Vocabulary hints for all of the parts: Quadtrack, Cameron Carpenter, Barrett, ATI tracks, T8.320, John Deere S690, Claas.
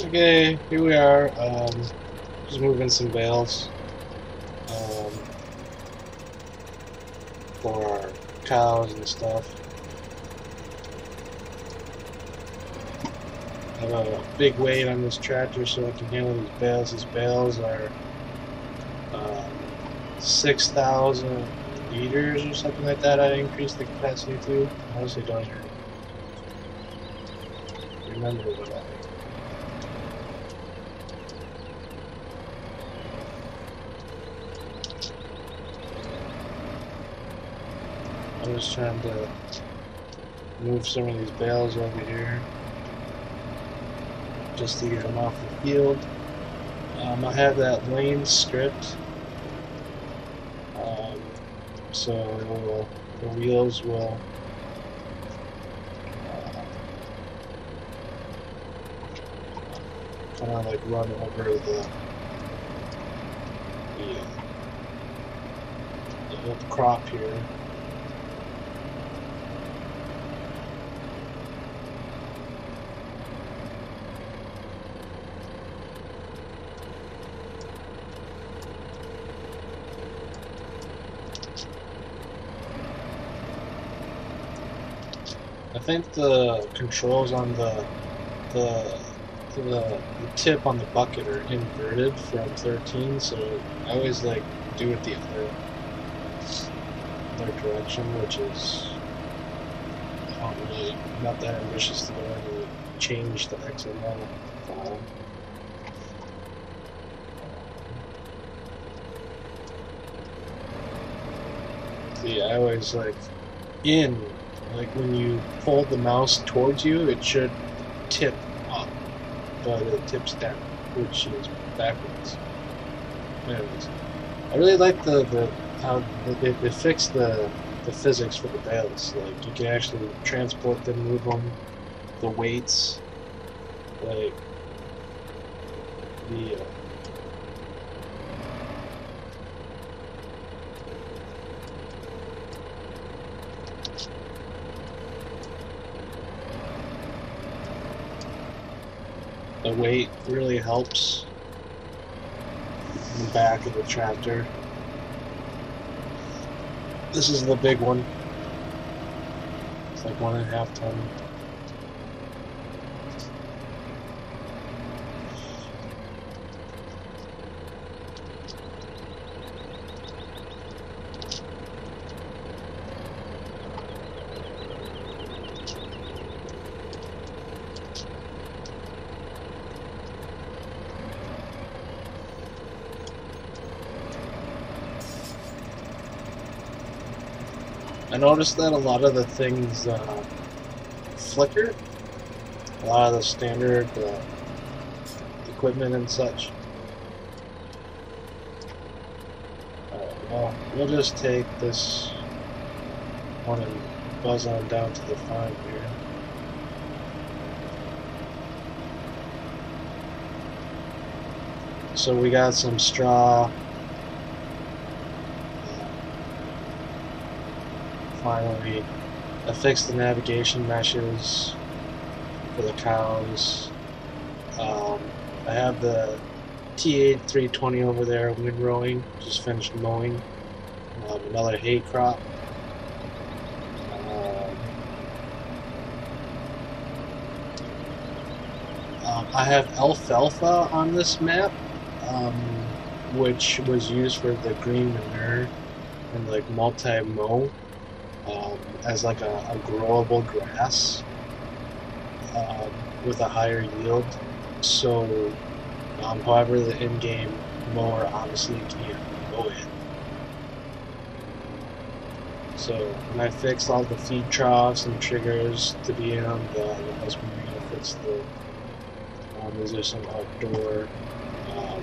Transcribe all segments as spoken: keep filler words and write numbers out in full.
Okay, here we are. Um, just moving some valves um, for our cows and stuff. I have a big weight on this tractor, so I can handle these bales. These bales are um, six thousand liters or something like that. I increased the capacity to. I honestly don't remember what I. I'm just trying to move some of these bales over here just to get them off the field. Um, I have that lane script, um, so it will, the wheels will uh, kind of like run over the, the, the crop here. I think the controls on the, the the the tip on the bucket are inverted from thirteen, so I always like do it the other other direction, which is not really not that ambitious to go and change the X and Y file. See, I always like in. Like when you fold the mouse towards you, it should tip up, but it tips down, which is backwards. Anyways, I really like the, the how they, they fixed the the physics for the bales. Like you can actually transport them, move them, the weights, like the. Uh, The weight really helps in the back of the tractor. This is the big one. It's like one and a half ton. I noticed that a lot of the things uh, flicker, a lot of the standard uh, equipment and such. Alright, well, we'll just take this one and buzz on down to the farm here. So we got some straw. Finally, I fixed the navigation meshes for the cows. Um, I have the T eighty-three twenty over there wind rowing, just finished mowing. Um, another hay crop. Um, um, I have alfalfa on this map, um, which was used for the green manure and like multi-mow. Um, as like a, a growable grass um, with a higher yield. So, um, however, the in-game mower obviously can't mow it. So, and I fixed all the feed troughs and triggers to be in on the husband arena. Fixed the. Um, these are some outdoor. Um,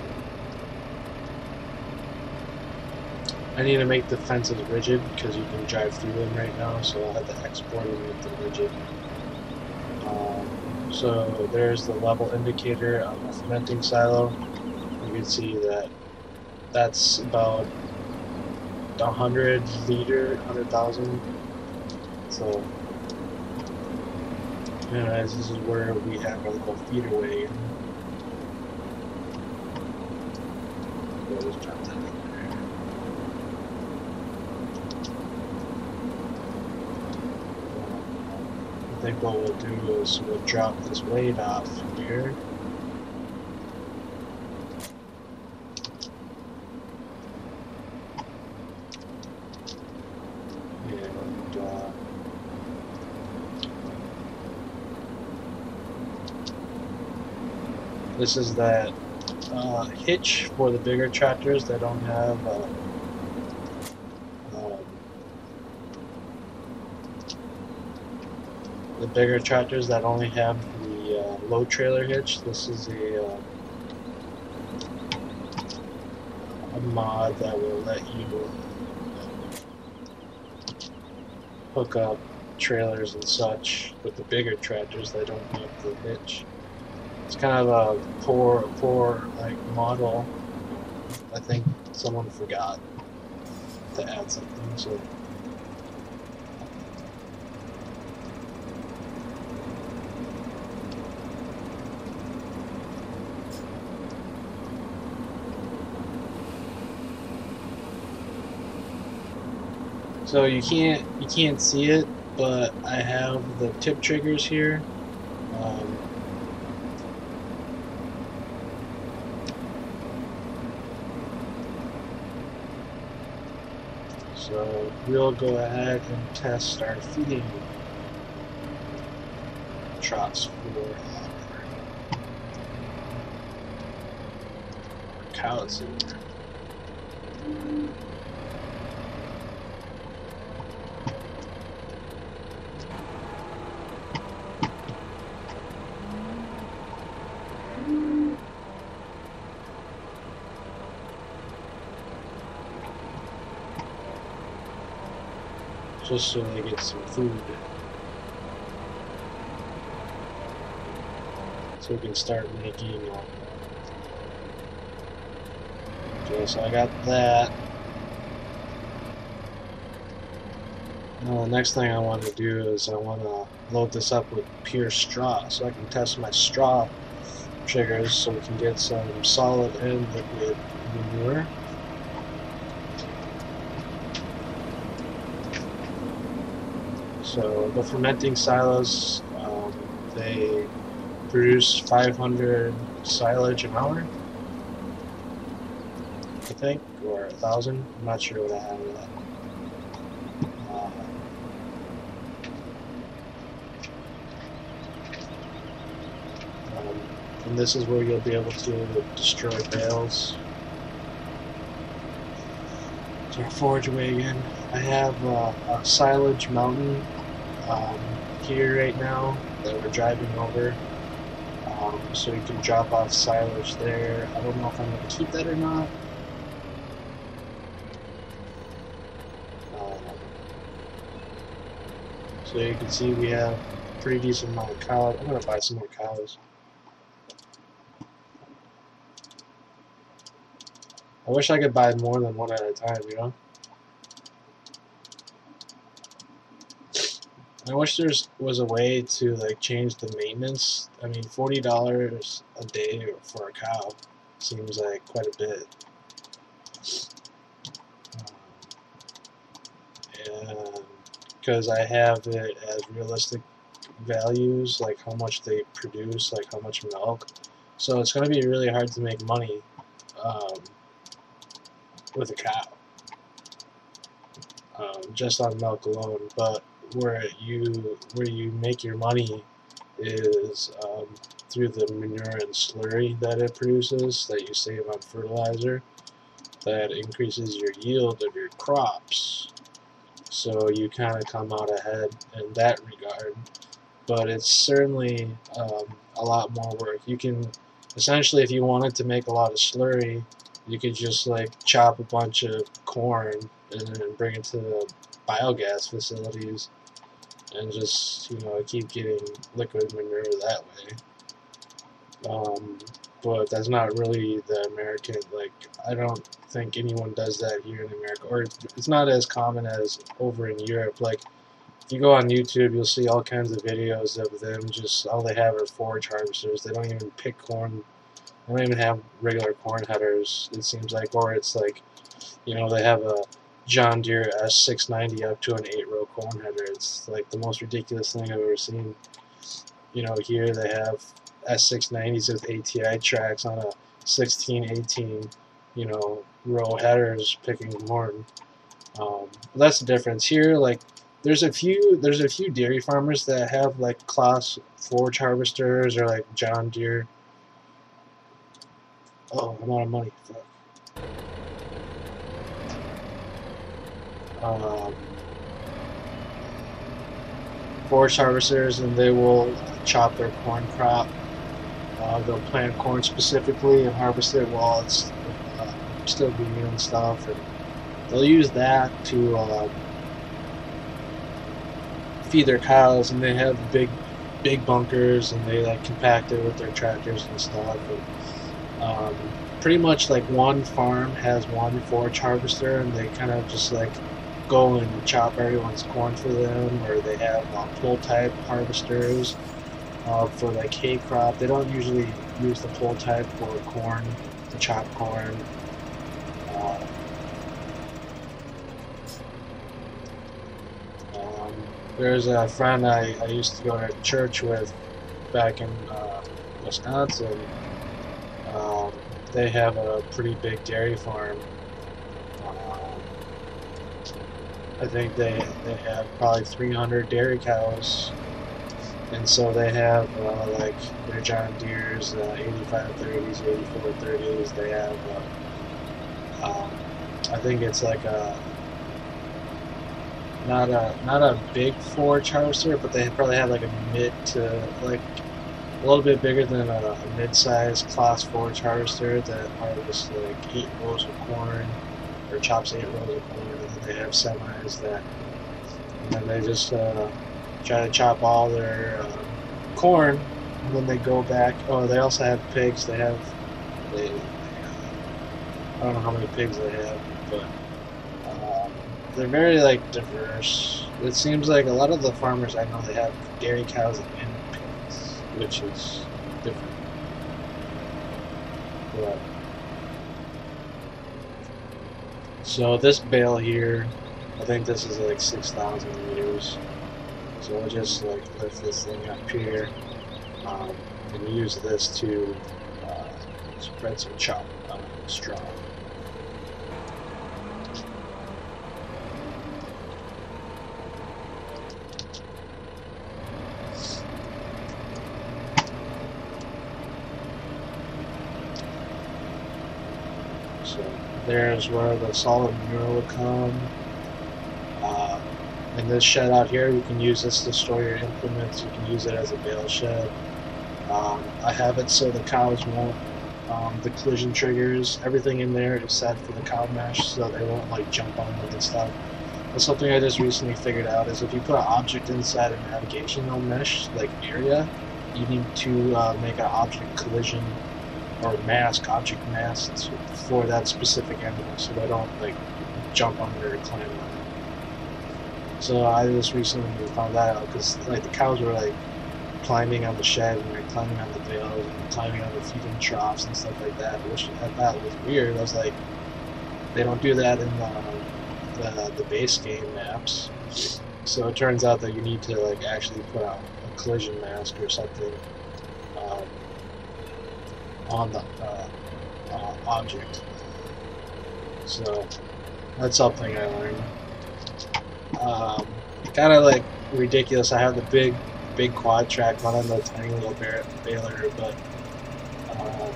I need to make the fences rigid because you can drive through them right now, so I'll have to export and make them rigid. Um, so there's the level indicator on the fermenting silo. You can see that that's about one hundred liter, one hundred thousand. So, anyways, this is where we have our little feeder way in. I think what we'll do is we'll drop this weight off here. This is that uh, hitch for the bigger tractors that don't have uh, um, the bigger tractors that only have the uh, low trailer hitch. This is a, uh, a mod that will let you hook up trailers and such with the bigger tractors that don't have the hitch. It's kind of a poor, poor like model. I think someone forgot to add something. So so you can't you can't see it, but I have the tip triggers here. Um, So we'll go ahead and test our feeding troughs for our cows in there. Just so they get some food, so we can start making. Okay, so I got that. Now the next thing I want to do is I want to load this up with pure straw, so I can test my straw triggers, so we can get some solid and liquid manure. So the fermenting silos, um, they produce five hundred silage an hour, I think, or a thousand. I'm not sure what I have with that. Uh, um, and this is where you'll be able to destroy bales. So forage away again. I have uh, a silage mountain um, here right now that we're driving over, um, so you can drop off silage there. I don't know if I'm going to keep that or not. Um, so you can see we have a pretty decent amount of cows. I'm going to buy some more cows. I wish I could buy more than one at a time, you know? I wish there was a way to like change the maintenance. I mean, forty dollars a day for a cow seems like quite a bit. And because I have it as realistic values, like how much they produce, like how much milk. So it's going to be really hard to make money um, with a cow, um, just on milk alone. But where you where you make your money is um, through the manure and slurry that it produces, that you save on fertilizer, that increases your yield of your crops. So you kind of come out ahead in that regard, but it's certainly um, a lot more work. You can essentially, if you wanted to make a lot of slurry, you could just like chop a bunch of corn and then bring it to the biogas facilities and just, you know, keep getting liquid manure that way. Um, but that's not really the American, like, I don't think anyone does that here in America, or it's not as common as over in Europe. Like, if you go on YouTube, you'll see all kinds of videos of them, just all they have are forage harvesters. They don't even pick corn They don't even have regular corn headers, it seems like, or it's like, you know, they have a John Deere S six ninety up to an eight row corn header. It's like the most ridiculous thing I've ever seen. You know, here they have S six ninety s with A T I tracks on a sixteen, eighteen, you know, row headers picking corn. Um, that's the difference here. Like, there's a few, there's a few dairy farmers that have like Claas forage harvesters or like John Deere. Oh, I'm out of money. Fuck. Um, forage harvesters, and they will chop their corn crop. Uh, they'll plant corn specifically and harvest it while it's uh, still green and stuff, and they'll use that to uh, feed their cows. And they have big, big bunkers, and they like compact it with their tractors and stuff. And, um, pretty much like one farm has one forage harvester, and they kind of just like go and chop everyone's corn for them, or they have uh, pole type harvesters uh, for like hay crop. They don't usually use the pole type for corn, to chop corn. Uh, um, there's a friend I, I used to go to church with back in uh, Wisconsin. Um, they have a pretty big dairy farm. I think they, they have probably three hundred dairy cows, and so they have uh, like their John Deere's uh, eighty-five thirties, eighty-four thirties. They have, uh, um, I think it's like a not a not a big forage harvester, but they probably have like a mid to like a little bit bigger than a, a mid-sized Claas forage harvester that harvests like eight rows of corn, or chops eight rows of corn. They have semis that, and then they just uh, try to chop all their uh, corn, and then they go back. Oh, they also have pigs. They have, they, I don't know how many pigs they have, but um, they're very like diverse. It seems like a lot of the farmers I know, they have dairy cows and pigs, which is different. But, so this bale here, I think this is like six thousand liters. So we'll just like lift this thing up here um, and use this to uh, spread some chop um, straw. There's where the solid manure will come. Uh, in this shed out here, you can use this to store your implements. You can use it as a bale shed. Um, I have it so the cows won't, um, the collision triggers, everything in there is set for the cow mesh, so they won't like jump on it and stuff. That's something I just recently figured out, is if you put an object inside a navigational mesh, like area, you need to uh, make an object collision or mask, object masks for that specific animal, so they don't like jump on there or climb on it. So I just recently found that out, because like the cows were like climbing on the shed, and they're climbing on the bales, and climbing on the feeding troughs and stuff like that, which I thought was weird. I was like, they don't do that in the, the, the base game maps. So it turns out that you need to like actually put out a collision mask or something um, on the uh, uh, object. So that's something I learned. Um, kind of like ridiculous. I have the big, big quad track on the tiny little Barrett baler, but um,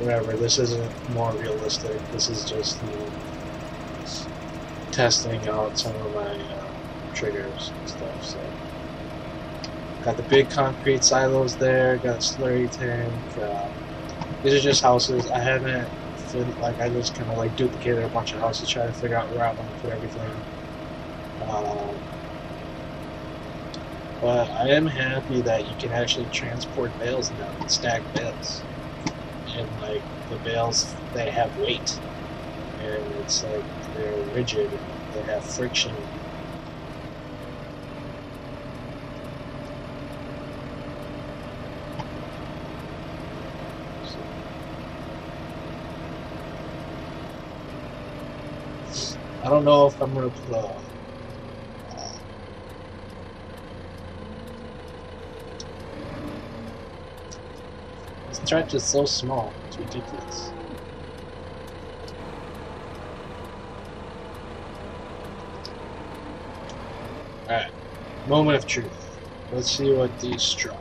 whatever. This isn't more realistic. This is just you know, testing out some of my uh, triggers and stuff. So got the big concrete silos there. Got a slurry tank. Uh, These are just houses. I haven't, like, I just kind of like duplicated a bunch of houses, trying to figure out where I want to put everything. Um, but I am happy that you can actually transport bales now and stack bales. And like the bales, they have weight, and it's like they're rigid and they have friction. I don't know if I'm going to put a... This track is so small, it's ridiculous. Alright, moment of truth. Let's see what these draw.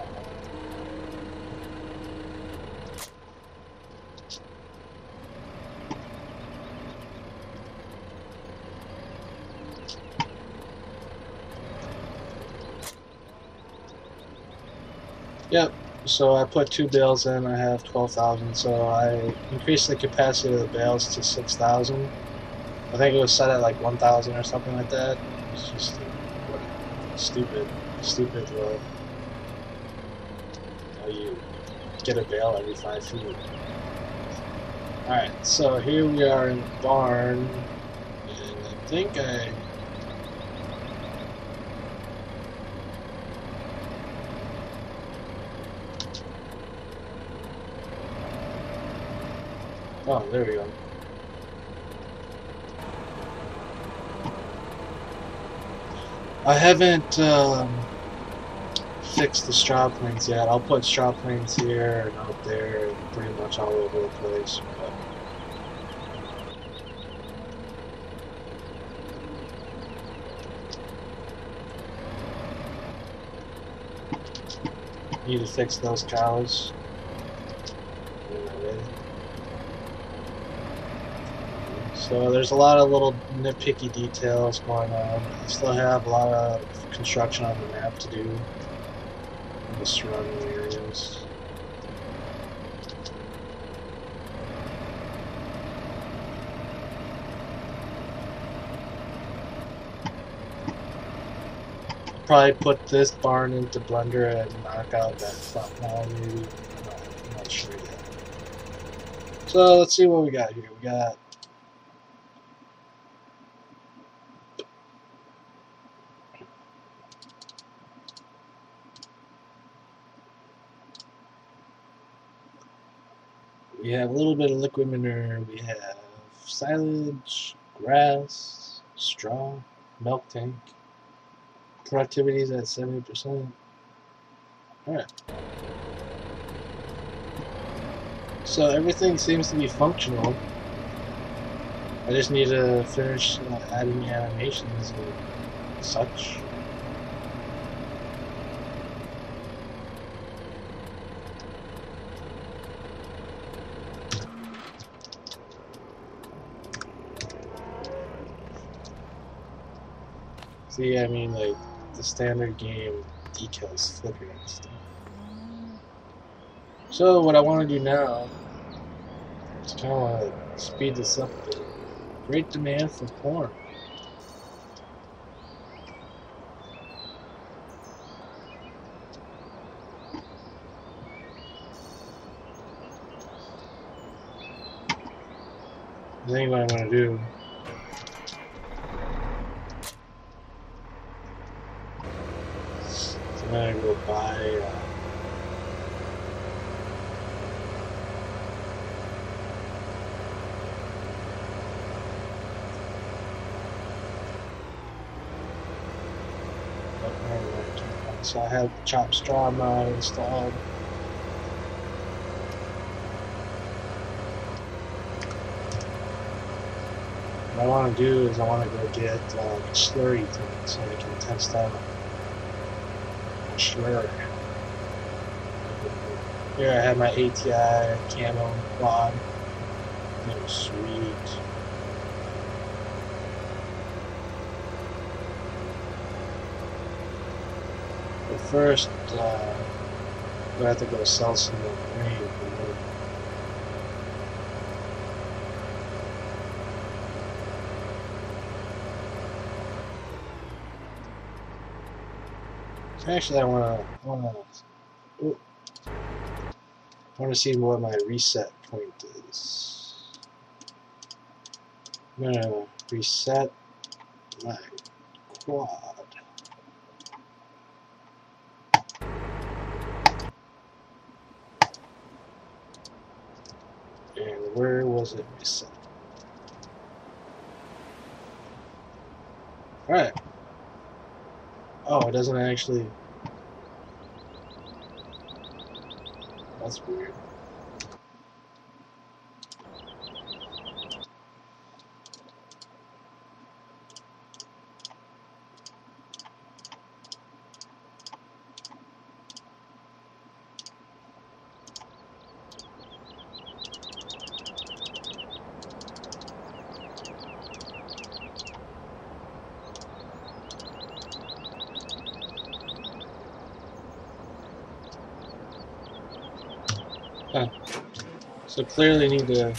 Yep, so I put two bales in, I have twelve thousand, so I increased the capacity of the bales to six thousand. I think it was set at like one thousand or something like that. It's just stupid, stupid low. How you get a bale every five feet. Alright, so here we are in the barn, and I think I... Oh, there we go. I haven't um, fixed the straw planes yet. I'll put straw planes here and out there and pretty much all over the place. But need to fix those cows. So there's a lot of little nitpicky details going on. I still have a lot of construction on the map to do in the surrounding areas. Probably put this barn into Blender and knock out that front wall maybe. No, I'm not sure yet. So let's see what we got here. We got We have a little bit of liquid manure, we have silage, grass, straw, milk tank. Productivity is at seventy percent. Alright. So everything seems to be functional. I just need to finish uh, adding animations and such. See, I mean, like, the standard game decals flicker and stuff. So, what I want to do now is kind of want to speed this up a bit. Great demand for corn. I think what I'm going to do. I'm gonna go buy uh, so I have chopped straw now installed. What I want to do is I want to go get uh, slurry thing so I can test out. Sure. Here I have my A T I camo quad. That was sweet. But first, uh, we have to go sell some more grain. Actually, I wanna, I wanna, ooh, I wanna see what my reset point is. I'm gonna reset my quad. And where was it reset? Alright. Oh, it doesn't actually... That's weird. Huh. So clearly need to...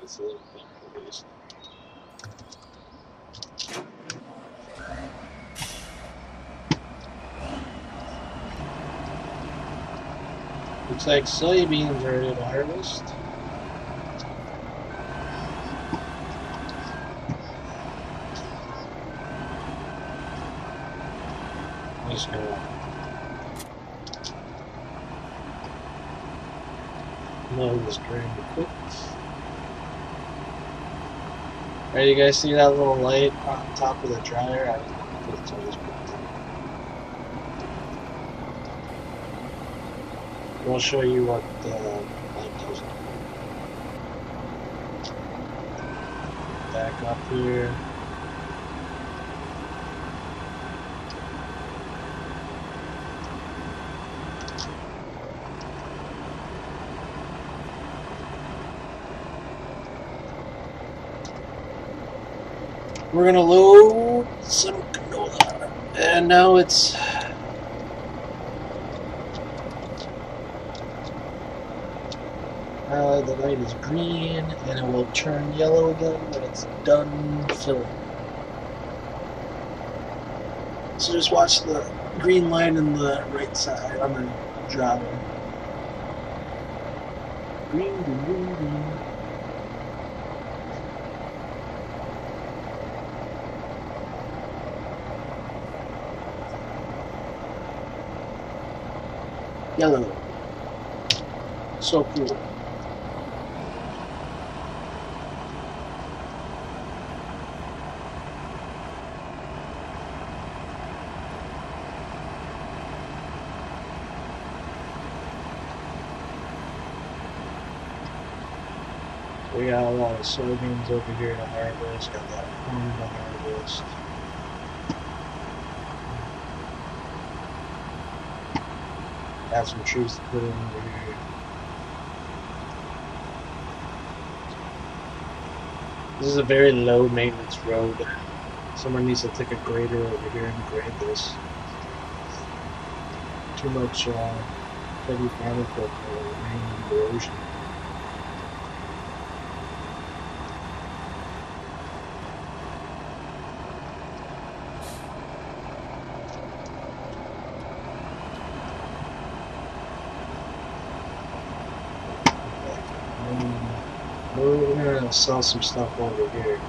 It's a little bit released. Looks like soybeans are ready to harvest. Let's go. Load this grain quick. Alright, you guys see that little light on top of the dryer? I put it to this point. We'll show you what the light does. Back up here. We're gonna load some canola, and now it's uh, the light is green, and it will turn yellow again when it's done filling. So just watch the green line in the right side on the dropper. Green, green, green, green. Yellow. So cool. We got a lot of soybeans over here to harvest, got a lot of corn to harvest. Have some trees to put in over here. This is a very low maintenance road. Someone needs to take a grader over here and grade this. Too much uh, heavy farming for rain and erosion. We're gonna sell some stuff over here.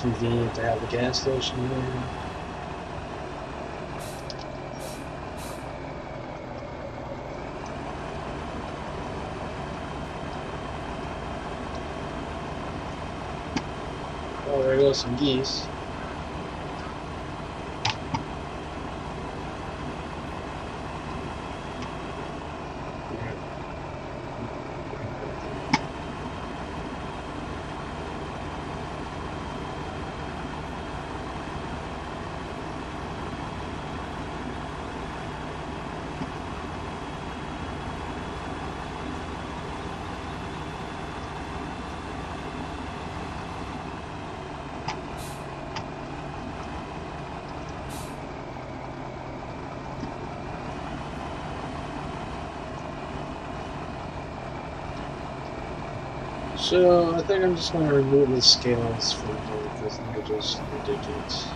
Convenient to have a gas station here. Oh, there goes some geese. So I think I'm just going to remove the scales from here because they're just ridiculous.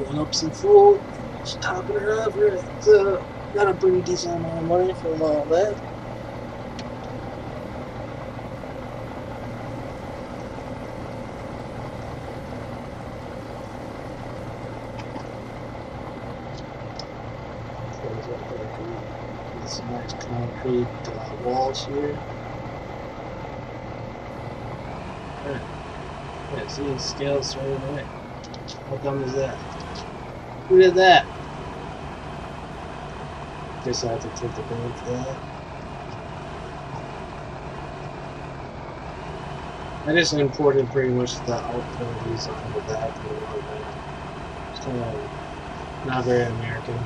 Filling up some fuel, just topping it up. Uh, got a pretty decent amount of money for all that. There's some nice concrete uh, walls here. Yeah, see the scales right away. How dumb is that? Who did that? Guess I have to take the blame for that. I just imported pretty much the output of these on the back of the road. It's kind of not very American,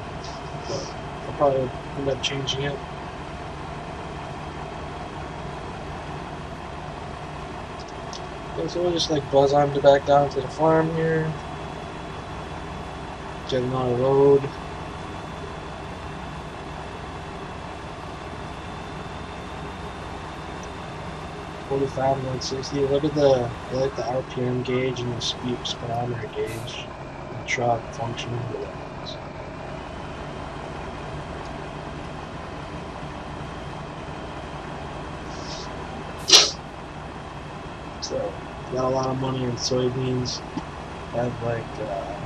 but I'll probably end up changing it. Okay, so we'll just like buzz on to back down to the farm here. Get him on the road. forty-five, one sixty. Look at the, I like the R P M gauge and the speed speedometer gauge. The truck functioning. So, got a lot of money in soybeans. Have like, uh,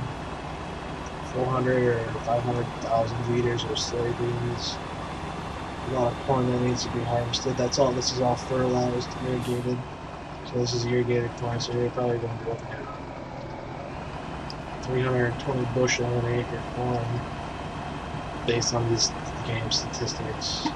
four hundred or five hundred thousand liters of soybeans. A lot of corn that needs to be harvested. That's all. This is all fertilized, irrigated. So this is irrigated corn. So you're probably going to be looking at three hundred twenty bushel an acre corn based on these game statistics.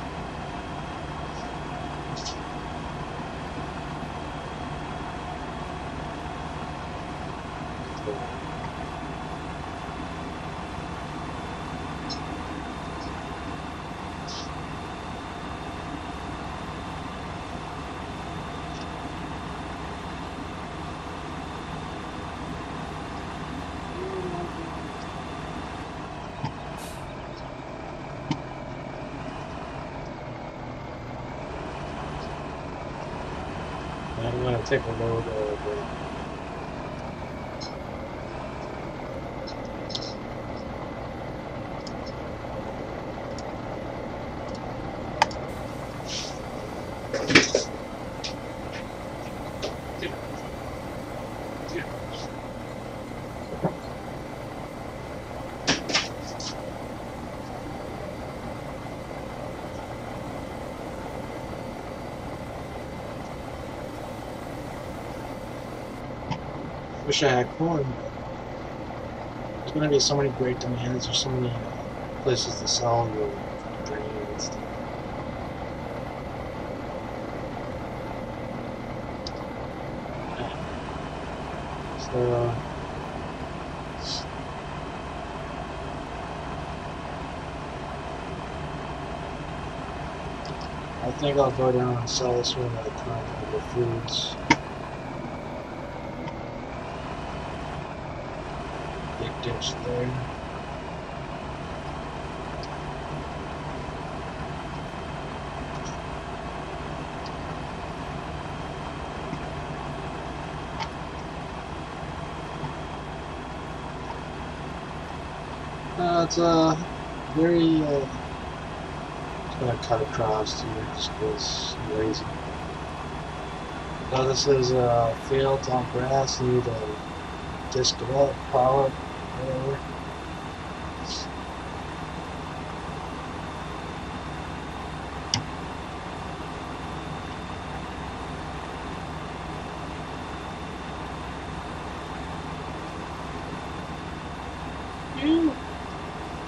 I'm gonna take a load of it. Wish I had corn. There's going to be so many great demands. There's so many places to sell your grain and stuff. So, uh, I think I'll go down and sell this one at a time for the foods. Ditch there. Uh, it's a uh, very. Uh, just gonna cut across here just because I'm lazy. Now this is a uh, field on grass. Need a uh, disc it up, pile it. Whatever. do.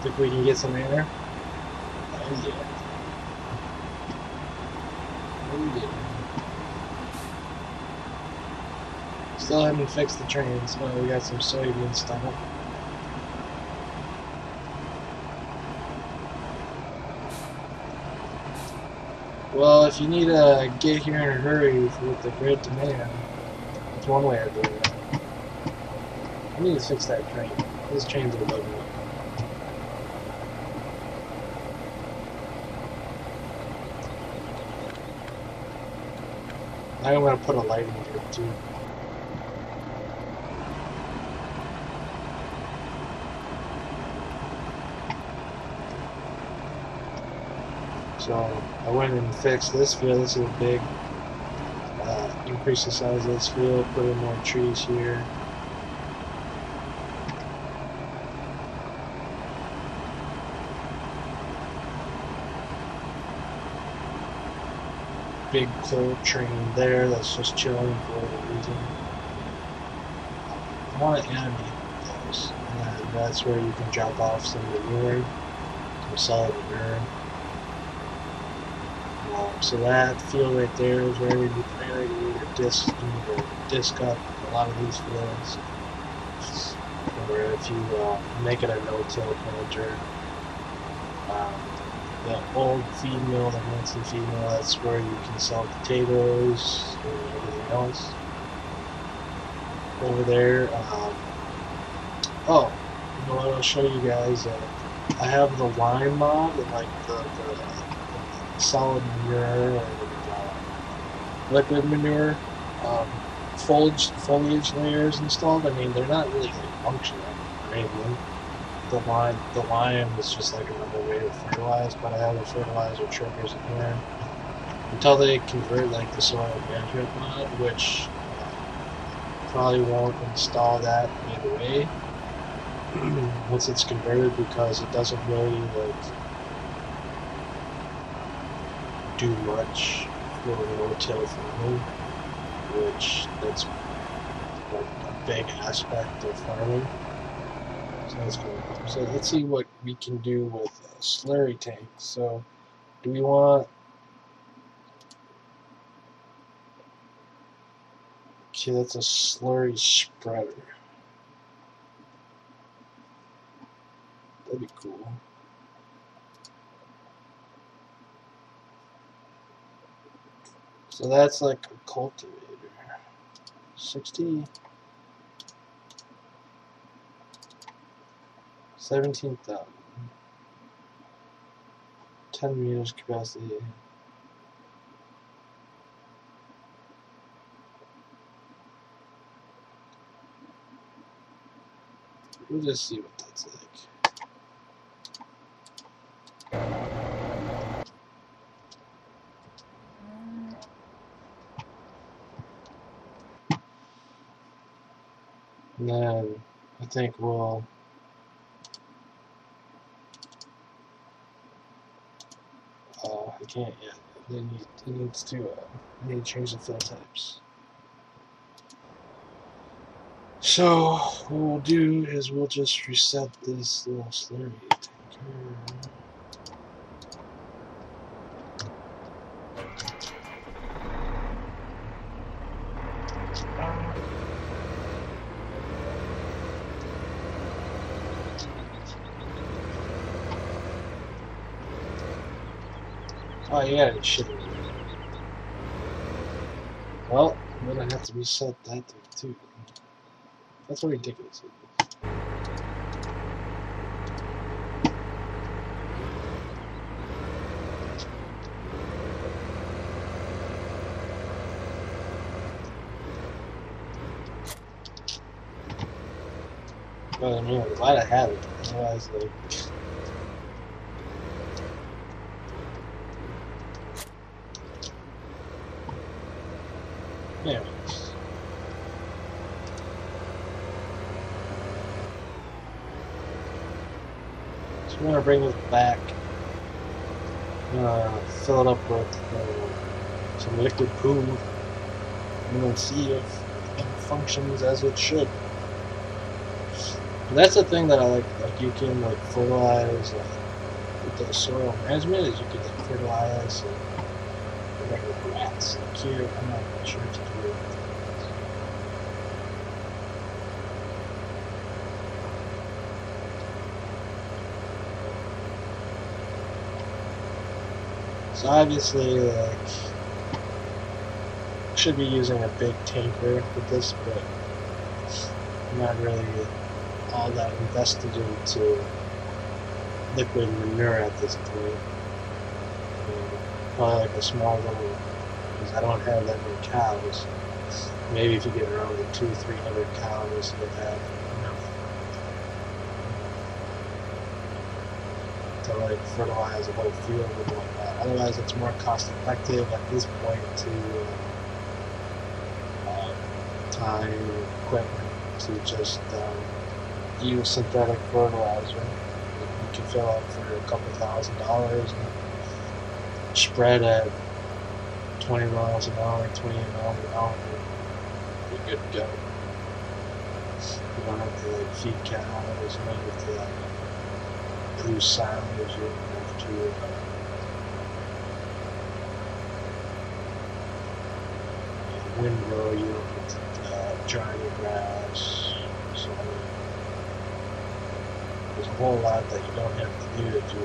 If we can get some air. Oh yeah. Oh yeah. Still haven't fixed the trains. Well, we got some soybean stuff. Well, if you need to get here in a hurry with the grid demand, that's one way of doing it. I need to fix that train. This train's a little bit. I don't want to put a light in here too. So I went and fixed this field. This is a big uh, increase the size of this field. Put in more trees here. Big coal train there that's just chilling for a reason. I want to animate those, and that's where you can drop off some manure, some solid manure. Um, so that field right there is where we'd be planning to either disc, either disc up a lot of these fields, or if you uh, make it a no-till culture. Um, The old feed mill, the Manson feed mill, that's where you can sell potatoes and everything else. Over there, um, oh, you know what, I'll show you guys. Uh, I have the lime mob and like the, the, the solid manure or uh, liquid manure um, foliage, foliage layers installed. I mean, they're not really like, functional or anything. The lime, the lime is just like another way to fertilize, but I have the fertilizer triggers in here until they convert like the soil management mod, which uh, probably won't install that either way once it's converted, because it doesn't really like do much for no-till farming, which that's like a big aspect of farming. So let's see what we can do with uh, slurry tanks. So do we want okay that's a slurry spreader, that'd be cool. So that's like a cultivator sixty Seventeen thousand. Ten meters capacity. We'll just see what that's like. And then I think we'll I can't yet. It needs, it needs to uh, I need to change the fill types. So what we'll do is we'll just reset this little slurry tanker. Oh yeah, it should. Well, I'm gonna have to reset that thing too. That's ridiculous. Well, I mean, I'm glad I had it. Otherwise, like. Anyways. So we're going to bring this back. I'm going to fill it up with uh, some liquid poo and then see if it functions as it should. That's the thing that I like. Like you can like fertilize uh, with the soil management is you can like fertilize and like with rats. Like here, I'm not sure to do it. So obviously, like, should be using a big tanker with this, but I'm not really all that invested into liquid manure at this point. Probably like a small little, because I don't have that many cows. Maybe if you get around to two, three hundred cows, you'll have enough to like fertilize a whole field and whatnot. Otherwise, it's more cost effective at this point to. Time and equipment to just um, use synthetic fertilizer. You can fill up for a couple thousand dollars and spread at twenty miles an hour, twenty-eight miles an hour. You're good to go. You don't have to like, feed cows, you don't have to like, produce silage, you don't have to. Uh, windrow, you don't have to. Dry grass, so there's a whole lot that you don't have to do if you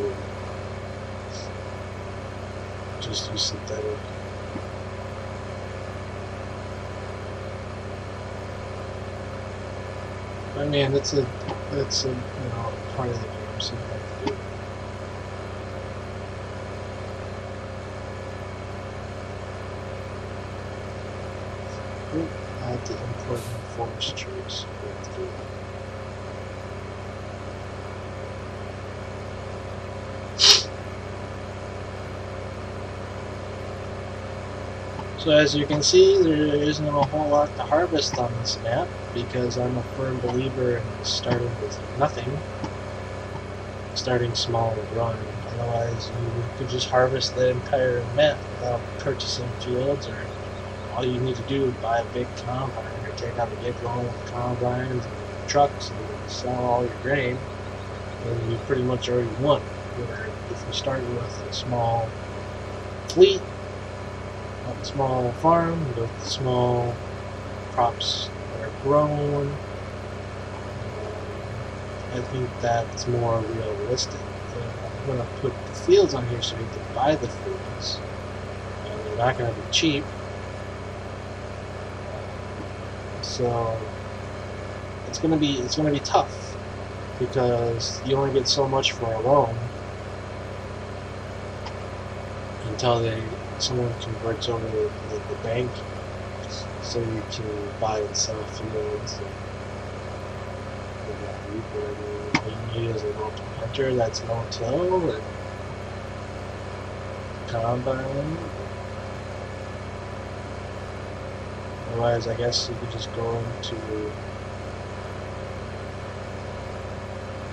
just use synthetic. I mean, that's a that's a you know part of the game. So you have to do. I have to import forest trees. So as you can see, there isn't a whole lot to harvest on this map because I'm a firm believer in starting with nothing, starting small and growing. Otherwise, you could just harvest the entire map without purchasing fields or anything. All you need to do is buy a big combine or take out a big loan with combines and trucks and sell all your grain, and you pretty much already won. Where if you start with a small fleet, a small farm with small crops that are grown, I think that's more realistic. I'm going to put the fields on here so you can buy the fields. And they're not going to be cheap. So it's gonna be it's gonna be tough because you only get so much for a loan until they someone converts over to the, the bank, so you can buy and sell fields. And, and all you need is a local hunter that's low till and combine. Otherwise, I guess you could just go into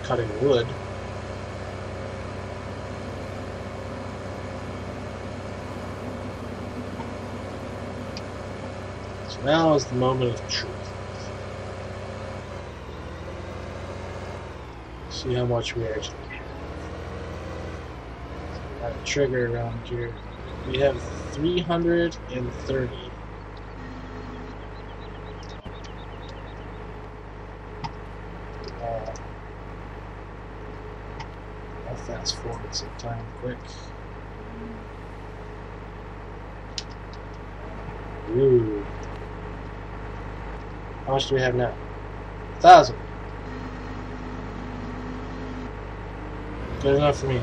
cutting wood. So now is the moment of truth. See how much we actually have. Got a trigger around here. We have three hundred thirty. Fast forward some time quick. Ooh. How much do we have now? A thousand. Good enough for me.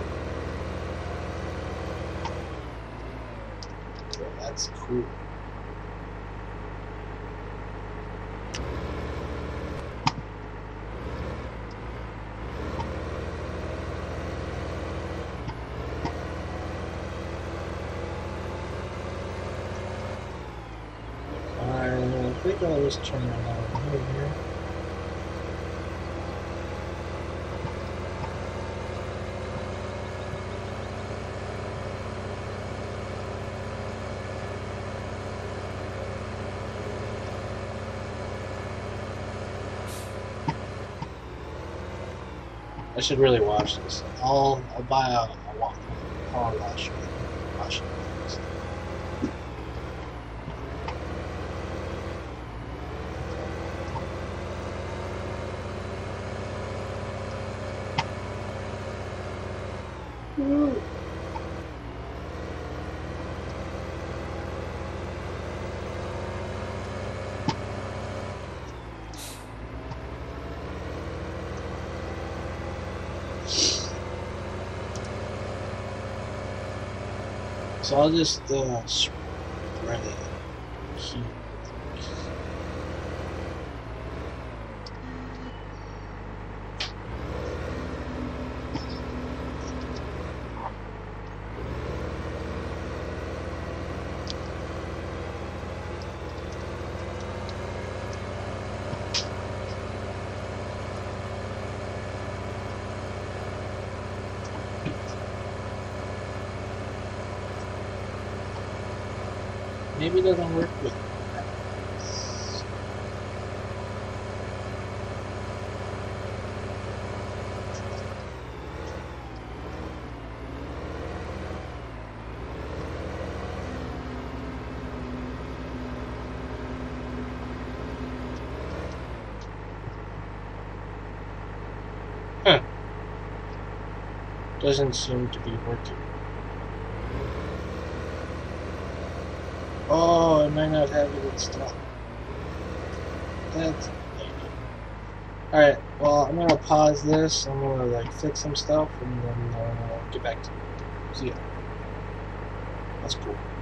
So that's cool. Just turn that out over here. I should really watch this. I'll I'll buy a, a walk. I'll watch watch it. Ooh. So I'll just uh, spread it here. Maybe it doesn't work with that. Huh. Doesn't seem to be working. Oh, I might not have it installed. That's alright, well, I'm gonna pause this. I'm gonna like fix some stuff and then uh, get back to it. See ya. That's cool.